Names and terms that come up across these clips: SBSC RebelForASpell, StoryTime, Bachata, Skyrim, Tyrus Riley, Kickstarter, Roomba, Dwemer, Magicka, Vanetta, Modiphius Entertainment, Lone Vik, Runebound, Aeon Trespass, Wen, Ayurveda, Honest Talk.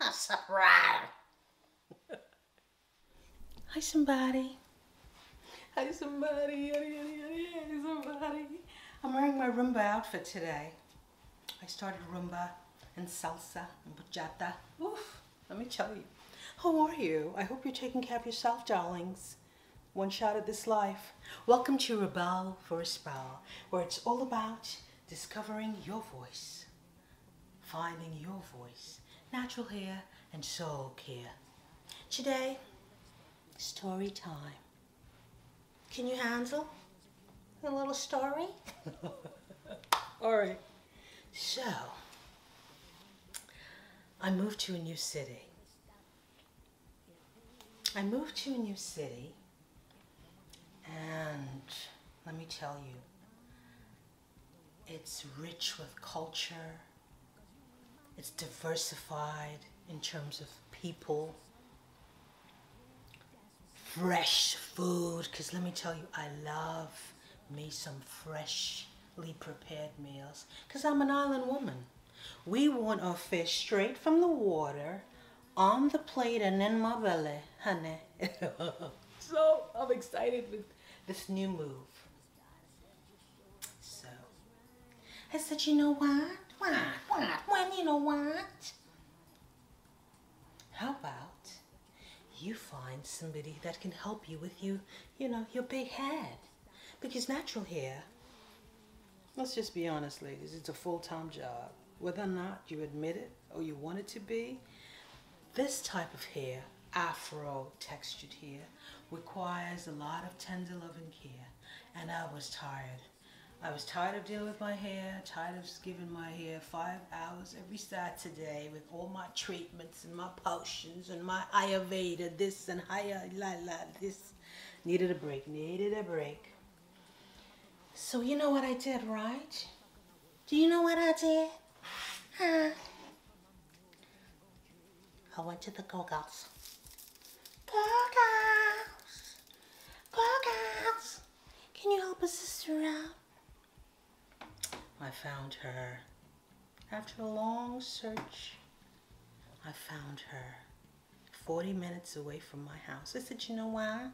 I'm surprised. Hi, somebody. Hi, somebody. Hi, somebody. I'm wearing my Roomba outfit today. I started Roomba and salsa and bachata. Oof, let me tell you. How are you? I hope you're taking care of yourself, darlings. One shot at this life. Welcome to Rebel for a Spell, where it's all about discovering your voice, finding your voice, natural hair and soul care. Today, story time. Can you handle a little story? All right. So, I moved to a new city. I moved to a new city, and let me tell you, it's rich with culture. It's diversified in terms of people. Fresh food, because let me tell you, I love me some freshly prepared meals, because I'm an island woman. We want our fish straight from the water, on the plate and in my belly, honey. So I'm excited with this new move. So I said, you know what, you know what? How about you find somebody that can help you with your big head? Because natural hair, let's just be honest, ladies, it's a full-time job. Whether or not you admit it or you want it to be, this type of hair, afro textured hair, requires a lot of tender love and care. And I was tired. I was tired of dealing with my hair, tired of just giving my hair 5 hours every Saturday with all my treatments and my potions and my Ayurveda, this and this. Needed a break, needed a break. So you know what I did, right? Do you know what I did? Huh? I went to the Go-Go's. Go-Go's! Go-Go's! Can you help a sister out? I found her. After a long search, I found her 40 minutes away from my house. I said, you know what?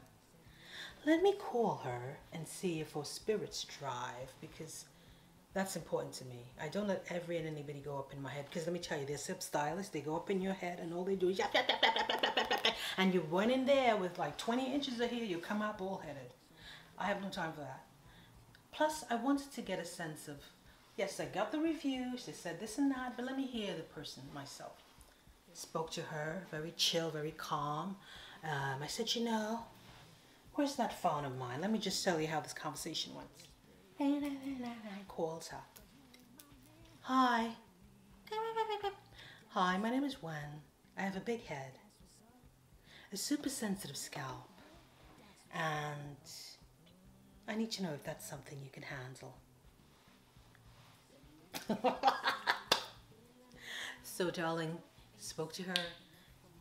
Let me call her and see if her spirits drive, because that's important to me. I don't let every and anybody go up in my head, because let me tell you, they're sub-stylists. They go up in your head and all they do is yap, yap, yap, yap, yap, yap, yap, yap, and you run in there with like 20 inches of hair, you come out bald-headed. I have no time for that. Plus, I wanted to get a sense of, yes, I got the reviews, they said this and that, but let me hear the person myself. Spoke to her, very chill, very calm. I said, you know, where's that phone of mine? Let me just tell you how this conversation went. Calls her. Hi. Hi, my name is Wen. I have a big head, a super sensitive scalp, and I need to know if that's something you can handle. So, darling, spoke to her.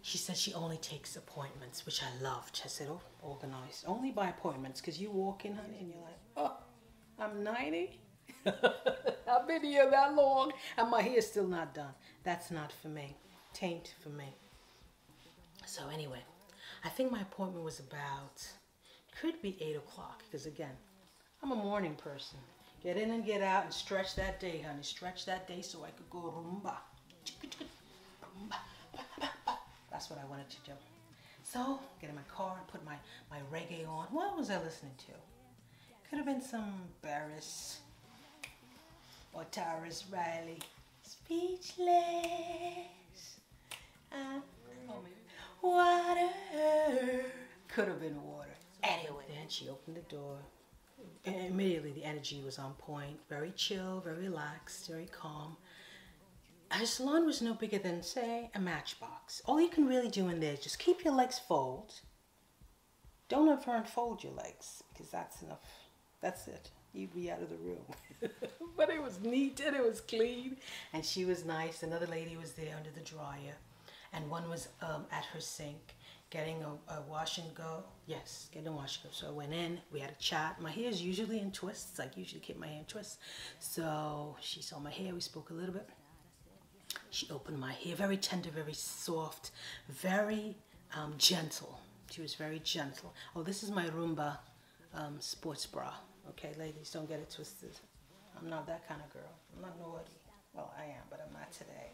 She said she only takes appointments, which I loved. I said, oh, organized. Only by appointments, because you walk in, honey, and you're like, oh. I'm 90. I've been here that long and my hair's still not done. That's not for me. Taint for me. So anyway, I think my appointment was about, could be 8 o'clock, because again, I'm a morning person. Get in and get out and stretch that day, honey. Stretch that day so I could go Roomba. That's what I wanted to do. So get in my car and put my reggae on. What was I listening to? Could have been some Barris or Tyrus Riley. Speechless. Water. Could have been water. Anyway, then she opened the door. And immediately the energy was on point. Very chill, very relaxed, very calm. Her salon was no bigger than, say, a matchbox. All you can really do in there is just keep your legs folded. Don't over-unfold your legs, because that's enough. That's it. You'd be out of the room. But it was neat and it was clean. And she was nice. Another lady was there under the dryer. And one was at her sink getting a wash and go. Yes, getting a wash and go. So I went in. We had a chat. My hair is usually in twists. I usually keep my hair in twists. So she saw my hair. We spoke a little bit. She opened my hair, very tender, very soft, very gentle. She was very gentle. Oh, this is my Roomba sports bra. Okay, ladies, don't get it twisted. I'm not that kind of girl. I'm not naughty. Well, I am, but I'm not today.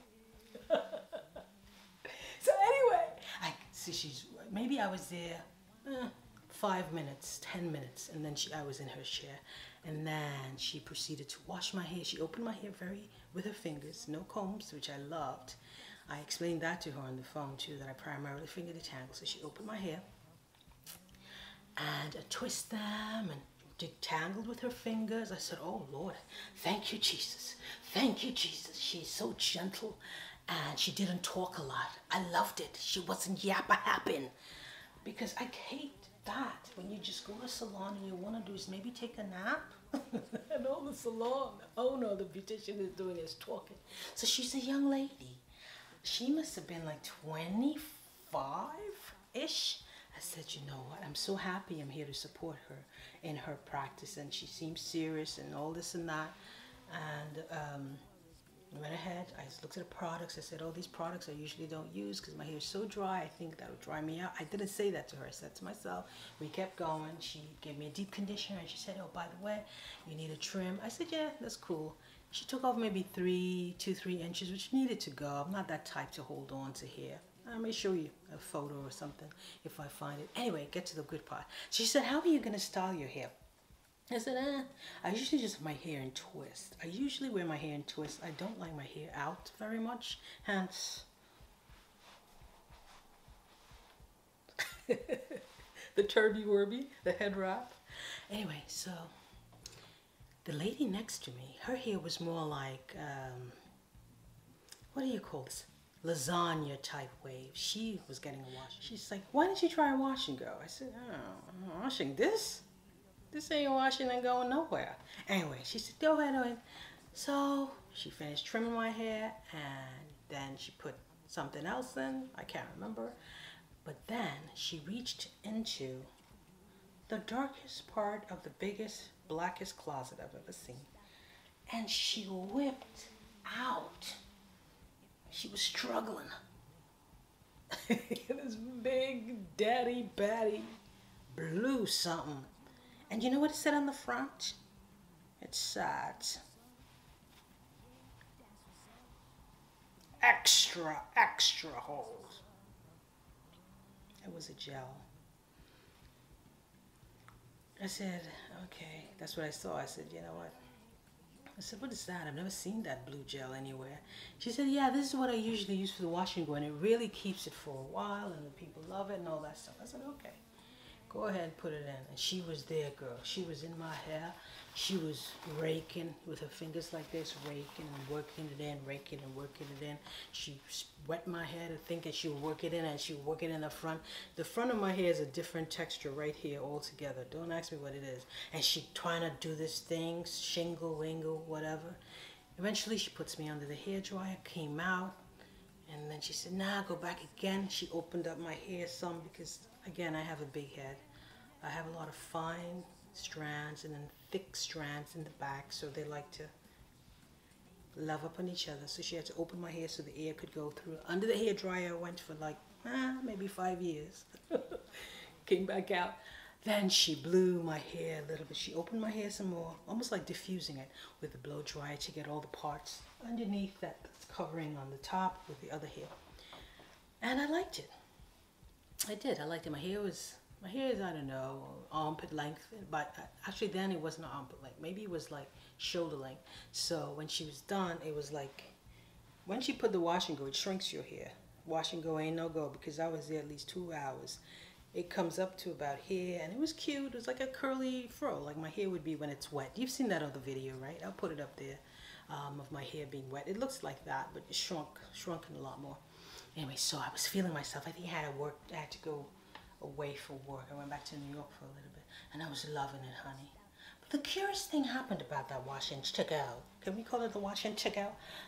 So anyway, I see she's, maybe I was there 5 minutes, 10 minutes, and then I was in her chair, and then she proceeded to wash my hair. She opened my hair with her fingers, no combs, which I loved. I explained that to her on the phone too, that I primarily finger detangle. So she opened my hair and I twist them and detangled with her fingers. I said, oh Lord, thank you, Jesus. Thank you, Jesus. She's so gentle. And she didn't talk a lot. I loved it. She wasn't yappa-happin'. Because I hate that. When you just go to a salon and you want to do is maybe take a nap. And all the salon, oh no, the beautician is doing is talking. So she's a young lady. She must have been like 25-ish. I said, you know what? I'm so happy I'm here to support her in her practice. And she seems serious and all this and that. And, I went ahead, I looked at the products, I said, oh, these products I usually don't use because my hair is so dry, I think that would dry me out. I didn't say that to her, I said to myself. We kept going, she gave me a deep conditioner, and she said, oh, by the way, you need a trim. I said, yeah, that's cool. She took off maybe 3 inches, which needed to go. I'm not that type to hold on to hair. I may show you a photo or something if I find it. Anyway, get to the good part. She said, how are you going to style your hair? I said, I usually just have my hair in twist. I usually wear my hair in twist. I don't like my hair out very much, hence the turby-werby, the head wrap. Anyway, so the lady next to me, her hair was more like, what do you call this? Lasagna type wave. She was getting a wash. She's like, why didn't you try a wash and go? I said, oh, I'm not washing this. This ain't washing and going nowhere. Anyway, she said, go ahead, So she finished trimming my hair, and then she put something else in. I can't remember. But then she reached into the darkest part of the biggest, blackest closet I've ever seen. And she whipped out. She was struggling. This big daddy baddie blew something. And you know what it said on the front? It said, extra, extra holes. It was a gel. I said, okay, that's what I saw. I said, you know what? I said, what is that? I've never seen that blue gel anywhere. She said, yeah, this is what I usually use for the washing go, and it really keeps it for a while, and the people love it and all that stuff. I said, okay. Go ahead and put it in. And she was there, girl. She was in my hair. She was raking with her fingers like this, raking and working it in, raking and working it in. She wet my hair to think that she would work it in, and she would work it in the front. The front of my hair is a different texture right here altogether. Don't ask me what it is. And she trying to do this thing, shingle, wingle, whatever. Eventually, she puts me under the hairdryer, came out, and then she said, nah, go back again. She opened up my hair some because, again, I have a big head. I have a lot of fine strands and then thick strands in the back, so they like to love up on each other. So she had to open my hair so the air could go through. Under the hair dryer, I went for like maybe 5 years. Came back out. Then she blew my hair a little bit. She opened my hair some more, almost like diffusing it with the blow dryer to get all the parts underneath that's covering on the top with the other hair. And I liked it. I did. I liked it. My hair is, I don't know, armpit length, but actually then it wasn't armpit length. Maybe it was like shoulder length. So when she was done, it was like, when she put the wash and go, it shrinks your hair. Wash and go ain't no go because I was there at least 2 hours. It comes up to about here, and it was cute. It was like a curly fro, like my hair would be when it's wet. You've seen that other video, right? I'll put it up there, of my hair being wet. It looks like that, but it shrunken a lot more. Anyway, so I was feeling myself. I think I had to go away for work. I went back to New York for a little bit, and I was loving it, honey. But the curious thing happened about that wash and to go. Can we call it the wash and to go?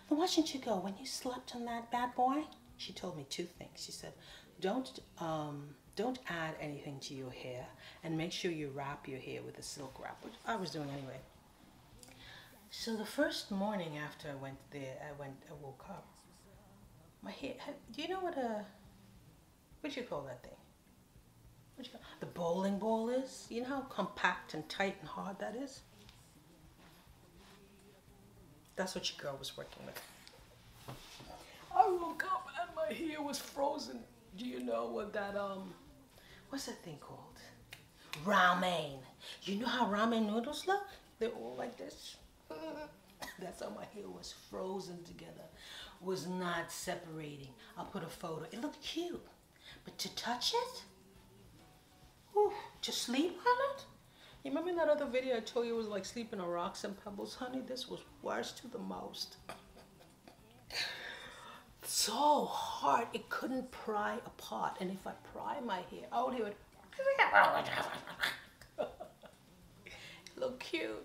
The wash and to go, when you slept on that bad boy, she told me 2 things. She said, don't add anything to your hair, and make sure you wrap your hair with a silk wrap, which I was doing anyway. So the first morning after I went there, I woke up. my hair. Do you know what a, what you call that thing? What you call, the bowling ball is? You know how compact and tight and hard that is? That's what your girl was working with. I woke up and my hair was frozen. Do you know what that, what's that thing called? Ramen. You know how ramen noodles look? They're all like this. That's how my hair was frozen together. Was not separating. I'll put a photo. It looked cute. But to touch it? Ooh, to sleep on it? You remember that other video I told you was like sleeping on rocks and pebbles? Honey, this was worse to the most. So hard, it couldn't pry apart. And if I pry my hair, I would hear it. Look cute.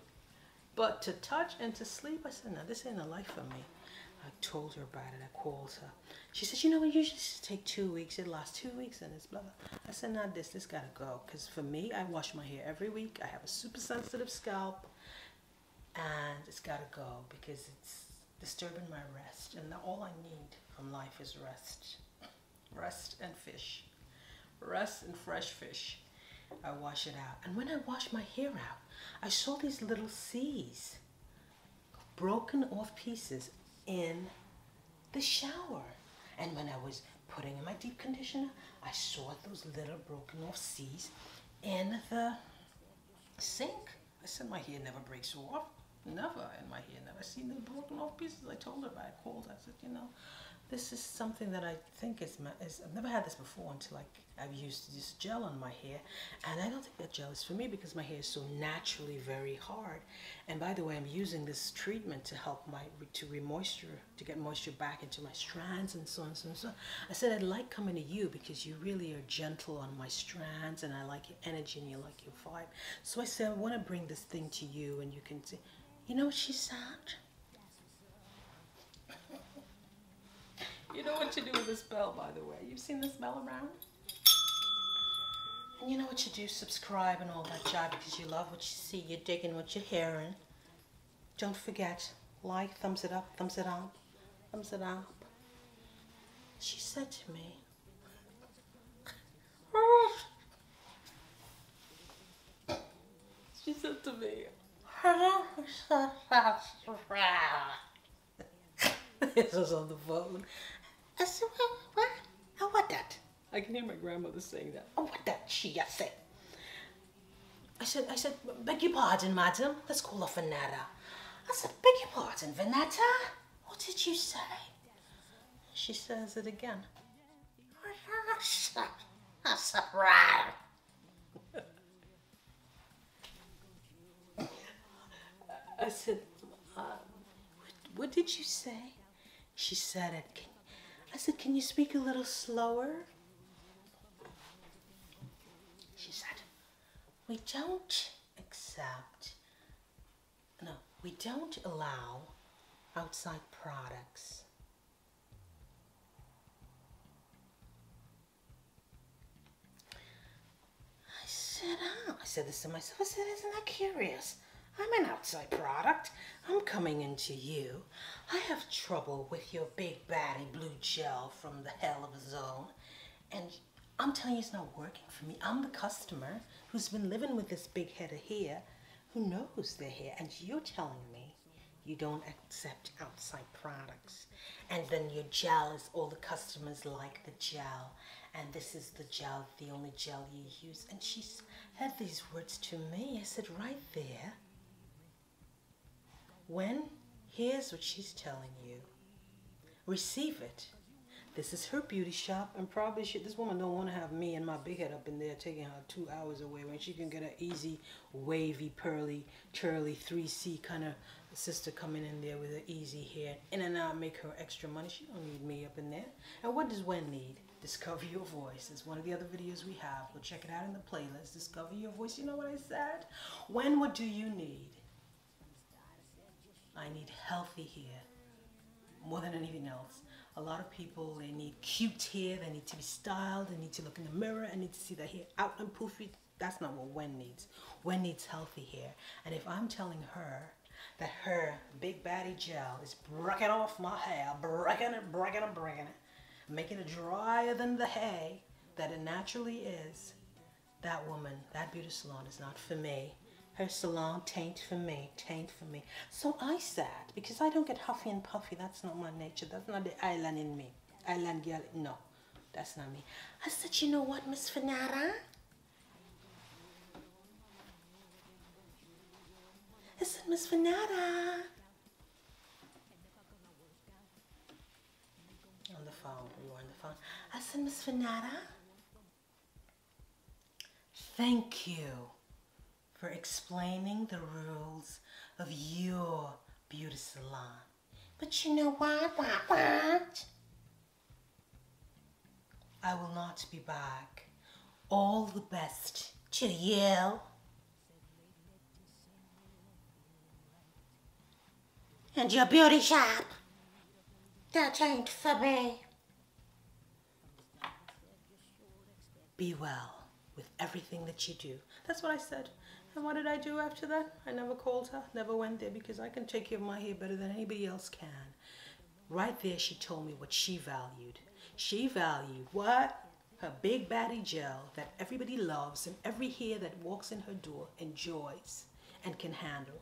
But to touch and to sleep, I said, no, this ain't a life for me. I told her about it. I called her. She said, you know, it usually take 2 weeks. It lasts 2 weeks and it's blah, blah. I said, not this. This got to go. Because for me, I wash my hair every week. I have a super sensitive scalp. And it's got to go because it's disturbing my rest. And all I need from life is rest. Rest and fish. Rest and fresh fish. I wash it out. And when I wash my hair out, I saw these little C's, broken off pieces in the shower. And when I was putting in my deep conditioner, I saw those little broken off C's in the sink. I said, my hair never breaks off. Never in my hair, never seen the broken off pieces. I told her about it. I called her. I said, you know, this is something that I think is, I've never had this before until I've used this gel on my hair. And I don't think that gel is for me because my hair is so naturally very hard. And by the way, I'm using this treatment to help to get moisture back into my strands and so on and so on and so on. I said, I'd like coming to you because you really are gentle on my strands and I like your energy and you like your vibe. So I said, I want to bring this thing to you and you can see. You know what she said? You know what you do with this bell, by the way. You've seen this bell around? And you know what you do? Subscribe and all that job because you love what you see. You're digging what you're hearing. Don't forget, like, thumbs it up, thumbs it up, thumbs it up. She said to me, she said to me, this was on the phone. I said, what? I want that. I can hear my grandmother saying that. I want that. She just said. I said, beg your pardon, madam. Let's call her Vanetta. I said, beg your pardon, Vanetta. What did you say? She says it again. I said, what did you say? She said it. I said, can you speak a little slower? She said, we don't accept, no, we don't allow outside products. I said, oh. I said this to myself. I said, isn't that curious? I'm an outside product. I'm coming into you. I have trouble with your big baddie blue gel from the hell of a zone. And I'm telling you, it's not working for me. I'm the customer who's been living with this big head of hair who knows their hair. And you're telling me you don't accept outside products. And then your gel is all the customers like the gel. And this is the gel, the only gel you use. And she said these words to me. I said, right there. When, here's what she's telling you. Receive it. This is her beauty shop, and probably this woman don't want to have me and my big head up in there taking her 2 hours away when she can get an easy, wavy, pearly, curly, 3C kind of sister coming in there with her easy hair, in and out, make her extra money. She don't need me up in there. And what does Wen need? Discover your voice. It's one of the other videos we have. Go check it out in the playlist. Discover your voice. You know what I said? Wen, what do you need? I need healthy hair more than anything else. A lot of people, they need cute hair, they need to be styled, they need to look in the mirror, and need to see their hair out and poofy. That's not what Wen needs. Wen needs healthy hair. And if I'm telling her that her big baddie gel is breaking off my hair, breaking it, making it drier than the hay that it naturally is, that woman, that beauty salon is not for me. Her salon taint for me, taint for me. So I said, because I don't get huffy and puffy, that's not my nature, that's not the island in me. Island girl, no, that's not me. I said, you know what, Miss Fanara? I said, Miss Fanara. On the phone, we were on the phone. I said, Miss Fanara, thank you for explaining the rules of your beauty salon. But you know what? I will not be back. All the best to you. And your beauty shop, that ain't for me. Be well with everything that you do. That's what I said. And what did I do after that? I never called her, never went there, because I can take care of my hair better than anybody else can. Right there, she told me what she valued. She valued what? Her big baddie gel that everybody loves and every hair that walks in her door enjoys and can handle.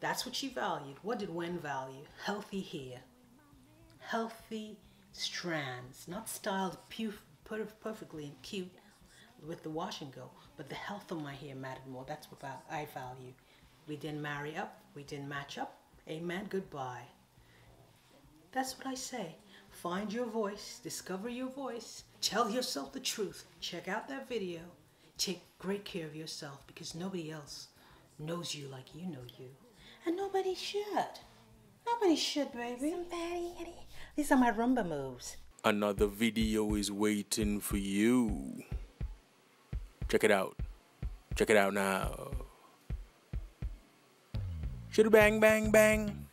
That's what she valued. What did Wen value? Healthy hair. Healthy strands. Not styled perfectly and cute with the wash and go, but the health of my hair mattered more. That's what I value. We didn't marry up. We didn't match up. Amen. Goodbye. That's what I say. Find your voice. Discover your voice. Tell yourself the truth. Check out that video. Take great care of yourself, because nobody else knows you like you know you. And nobody should. Nobody should, baby. These are my rumba moves. Another video is waiting for you. Check it out. Check it out now. Shoulda bang, bang, bang.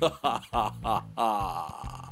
Ha ha ha ha ha.